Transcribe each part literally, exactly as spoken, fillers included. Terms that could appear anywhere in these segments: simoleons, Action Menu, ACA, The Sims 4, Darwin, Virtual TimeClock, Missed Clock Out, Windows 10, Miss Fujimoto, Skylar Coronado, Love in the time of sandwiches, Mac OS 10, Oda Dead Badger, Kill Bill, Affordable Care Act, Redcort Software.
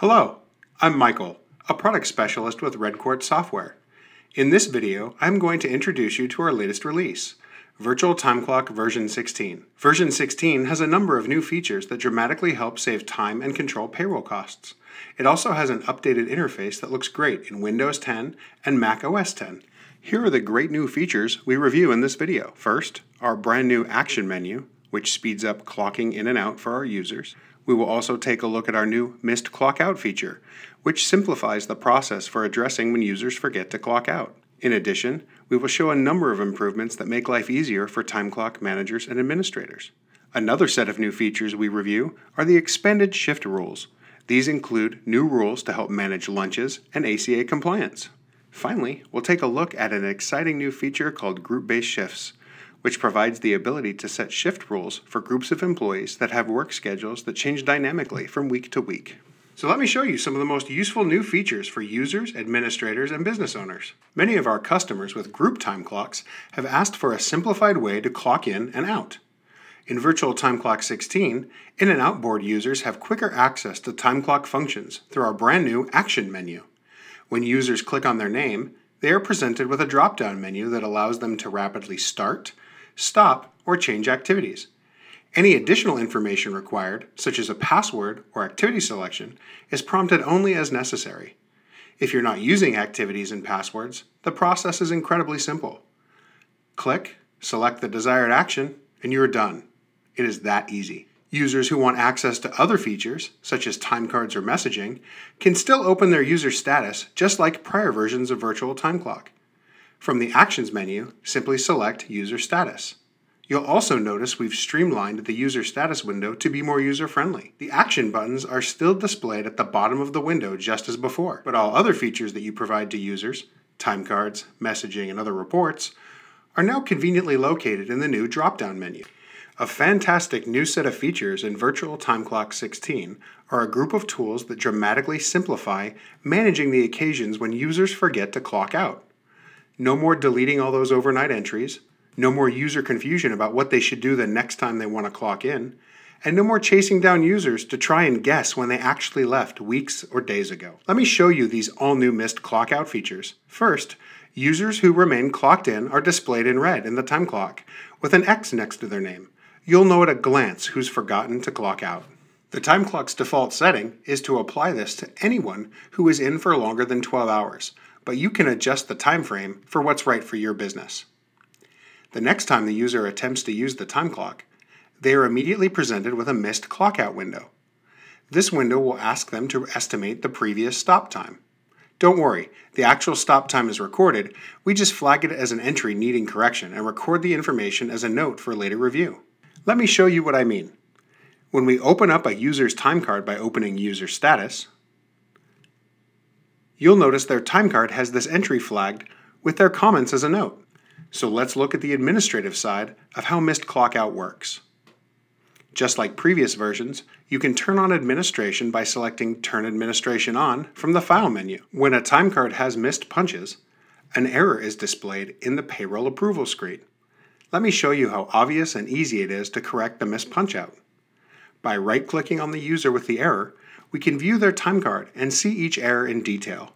Hello, I'm Michael, a product specialist with Redcort Software. In this video, I'm going to introduce you to our latest release, Virtual TimeClock version sixteen. Version sixteen has a number of new features that dramatically help save time and control payroll costs. It also has an updated interface that looks great in Windows ten and Mac O S ten. Here are the great new features we review in this video. First, our brand new Action Menu, which speeds up clocking in and out for our users. We will also take a look at our new Missed Clock Out feature, which simplifies the process for addressing when users forget to clock out. In addition, we will show a number of improvements that make life easier for time clock managers and administrators. Another set of new features we review are the expanded shift rules. These include new rules to help manage lunches and A C A compliance. Finally, we'll take a look at an exciting new feature called group-based shifts, which provides the ability to set shift rules for groups of employees that have work schedules that change dynamically from week to week. So let me show you some of the most useful new features for users, administrators, and business owners. Many of our customers with group time clocks have asked for a simplified way to clock in and out. In Virtual TimeClock sixteen, in and out board users have quicker access to time clock functions through our brand new Action Menu. When users click on their name, they are presented with a drop-down menu that allows them to rapidly start, stop, or change activities. Any additional information required, such as a password or activity selection, is prompted only as necessary. If you're not using activities and passwords, the process is incredibly simple. Click, select the desired action, and you're done. It is that easy. Users who want access to other features, such as time cards or messaging, can still open their user status just like prior versions of Virtual TimeClock. From the Actions menu, simply select User Status. You'll also notice we've streamlined the User Status window to be more user-friendly. The action buttons are still displayed at the bottom of the window just as before, but all other features that you provide to users, time cards, messaging, and other reports, are now conveniently located in the new drop-down menu. A fantastic new set of features in Virtual TimeClock sixteen are a group of tools that dramatically simplify managing the occasions when users forget to clock out. No more deleting all those overnight entries, no more user confusion about what they should do the next time they want to clock in, and no more chasing down users to try and guess when they actually left weeks or days ago. Let me show you these all-new Missed Clock Out features. First, users who remain clocked in are displayed in red in the time clock, with an X next to their name. You'll know at a glance who's forgotten to clock out. The time clock's default setting is to apply this to anyone who is in for longer than twelve hours, but you can adjust the time frame for what's right for your business. The next time the user attempts to use the time clock, they are immediately presented with a missed clockout window. This window will ask them to estimate the previous stop time. Don't worry, the actual stop time is recorded, we just flag it as an entry needing correction and record the information as a note for later review. Let me show you what I mean. When we open up a user's time card by opening User Status, you'll notice their time card has this entry flagged with their comments as a note. So let's look at the administrative side of how Missed Clock Out works. Just like previous versions, you can turn on administration by selecting Turn Administration On from the File menu. When a time card has missed punches, an error is displayed in the Payroll Approval screen. Let me show you how obvious and easy it is to correct the missed punch-out. By right-clicking on the user with the error, we can view their time card and see each error in detail.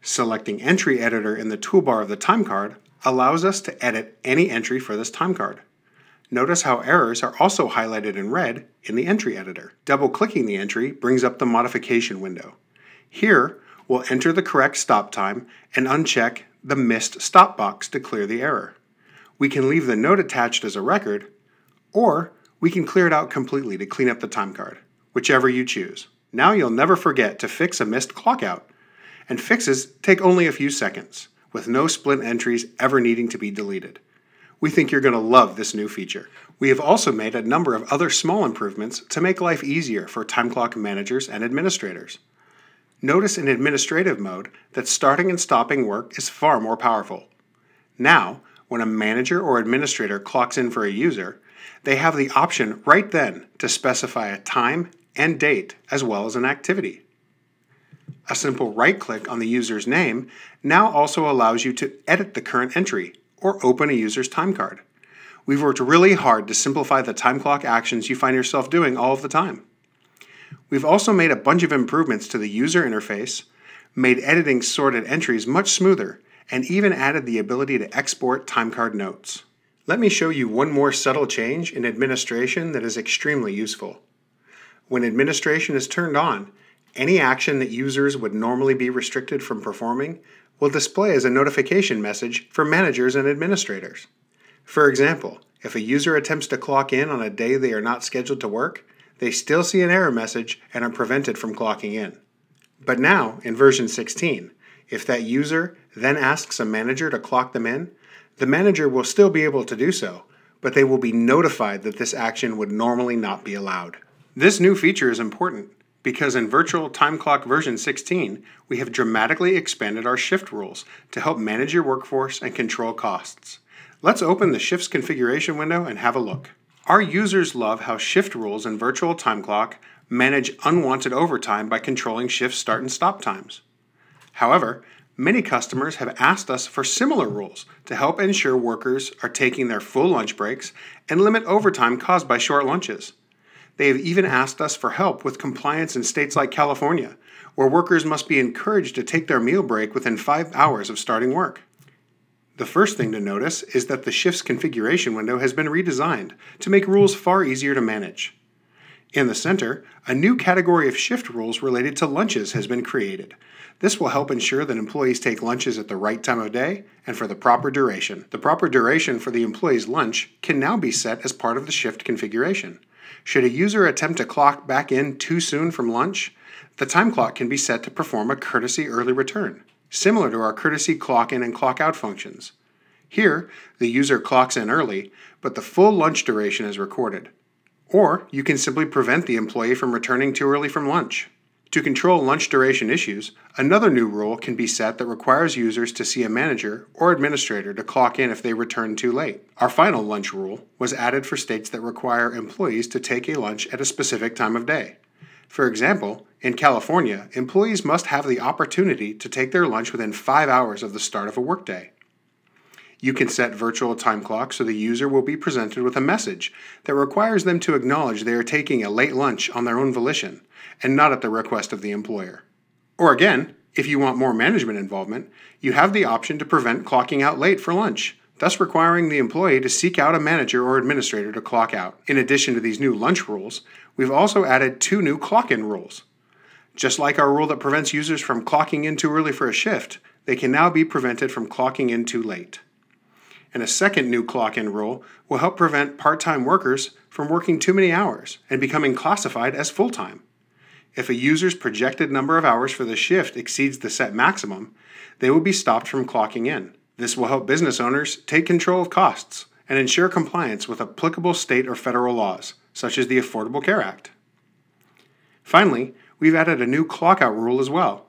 Selecting Entry Editor in the toolbar of the time card allows us to edit any entry for this time card. Notice how errors are also highlighted in red in the Entry Editor. Double-clicking the entry brings up the modification window. Here, we'll enter the correct stop time and uncheck the missed stop box to clear the error. We can leave the note attached as a record, or we can clear it out completely to clean up the time card, whichever you choose. Now you'll never forget to fix a missed clock out, and fixes take only a few seconds, with no split entries ever needing to be deleted. We think you're going to love this new feature. We have also made a number of other small improvements to make life easier for time clock managers and administrators. Notice in administrative mode that starting and stopping work is far more powerful. Now, when a manager or administrator clocks in for a user, they have the option right then to specify a time and date as well as an activity. A simple right-click on the user's name now also allows you to edit the current entry or open a user's time card. We've worked really hard to simplify the time clock actions you find yourself doing all of the time. We've also made a bunch of improvements to the user interface, made editing sorted entries much smoother, and even added the ability to export timecard notes. Let me show you one more subtle change in administration that is extremely useful. When administration is turned on, any action that users would normally be restricted from performing will display as a notification message for managers and administrators. For example, if a user attempts to clock in on a day they are not scheduled to work, they still see an error message and are prevented from clocking in. But now, in version sixteen, if that user then asks a manager to clock them in, the manager will still be able to do so, but they will be notified that this action would normally not be allowed. This new feature is important because in Virtual TimeClock version sixteen, we have dramatically expanded our shift rules to help manage your workforce and control costs. Let's open the shifts configuration window and have a look. Our users love how shift rules in Virtual TimeClock manage unwanted overtime by controlling shift start and stop times. However, many customers have asked us for similar rules to help ensure workers are taking their full lunch breaks and limit overtime caused by short lunches. They have even asked us for help with compliance in states like California, where workers must be encouraged to take their meal break within five hours of starting work. The first thing to notice is that the shifts configuration window has been redesigned to make rules far easier to manage. In the center, a new category of shift rules related to lunches has been created. This will help ensure that employees take lunches at the right time of day and for the proper duration. The proper duration for the employee's lunch can now be set as part of the shift configuration. Should a user attempt to clock back in too soon from lunch, the time clock can be set to perform a courtesy early return, similar to our courtesy clock in and clock out functions. Here, the user clocks in early, but the full lunch duration is recorded. Or you can simply prevent the employee from returning too early from lunch. To control lunch duration issues, another new rule can be set that requires users to see a manager or administrator to clock in if they return too late. Our final lunch rule was added for states that require employees to take a lunch at a specific time of day. For example, in California, employees must have the opportunity to take their lunch within five hours of the start of a workday. You can set Virtual TimeClock so the user will be presented with a message that requires them to acknowledge they are taking a late lunch on their own volition and not at the request of the employer. Or again, if you want more management involvement, you have the option to prevent clocking out late for lunch, thus requiring the employee to seek out a manager or administrator to clock out. In addition to these new lunch rules, we've also added two new clock-in rules. Just like our rule that prevents users from clocking in too early for a shift, they can now be prevented from clocking in too late. And a second new clock-in rule will help prevent part-time workers from working too many hours and becoming classified as full-time. If a user's projected number of hours for the shift exceeds the set maximum, they will be stopped from clocking in. This will help business owners take control of costs and ensure compliance with applicable state or federal laws, such as the Affordable Care Act. Finally, we've added a new clock-out rule as well.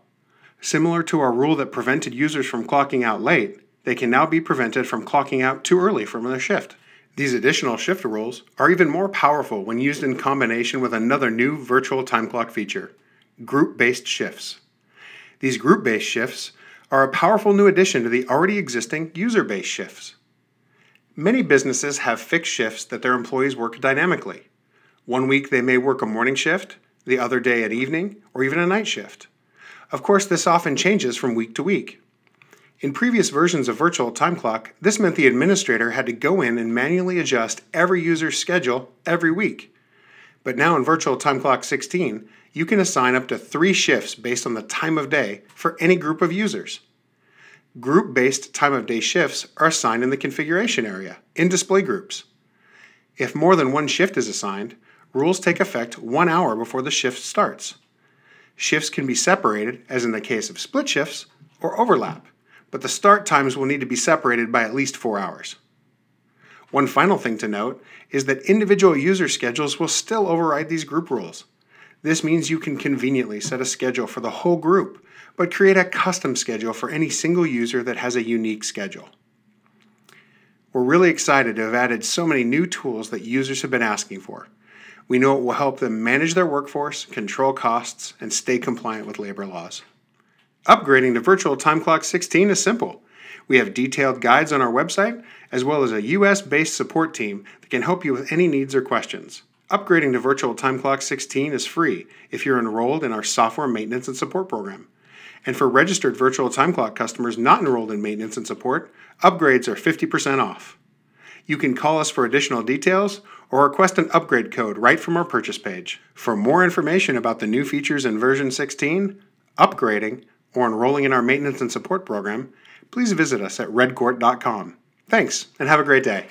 Similar to our rule that prevented users from clocking out late, they can now be prevented from clocking out too early from their shift. These additional shift rules are even more powerful when used in combination with another new Virtual TimeClock feature, group-based shifts. These group-based shifts are a powerful new addition to the already existing user-based shifts. Many businesses have fixed shifts that their employees work dynamically. One week they may work a morning shift, the other day an evening, or even a night shift. Of course, this often changes from week to week. In previous versions of Virtual TimeClock, this meant the administrator had to go in and manually adjust every user's schedule every week. But now in Virtual TimeClock sixteen, you can assign up to three shifts based on the time of day for any group of users. Group-based time of day shifts are assigned in the configuration area, in display groups. If more than one shift is assigned, rules take effect one hour before the shift starts. Shifts can be separated, as in the case of split shifts, or overlap, but the start times will need to be separated by at least four hours. One final thing to note is that individual user schedules will still override these group rules. This means you can conveniently set a schedule for the whole group, but create a custom schedule for any single user that has a unique schedule. We're really excited to have added so many new tools that users have been asking for. We know it will help them manage their workforce, control costs, and stay compliant with labor laws. Upgrading to Virtual TimeClock sixteen is simple. We have detailed guides on our website, as well as a U S-based support team that can help you with any needs or questions. Upgrading to Virtual TimeClock sixteen is free if you're enrolled in our software maintenance and support program. And for registered Virtual TimeClock customers not enrolled in maintenance and support, upgrades are fifty percent off. You can call us for additional details or request an upgrade code right from our purchase page. For more information about the new features in version sixteen, upgrading, or enrolling in our maintenance and support program, please visit us at redcort dot com. Thanks, and have a great day.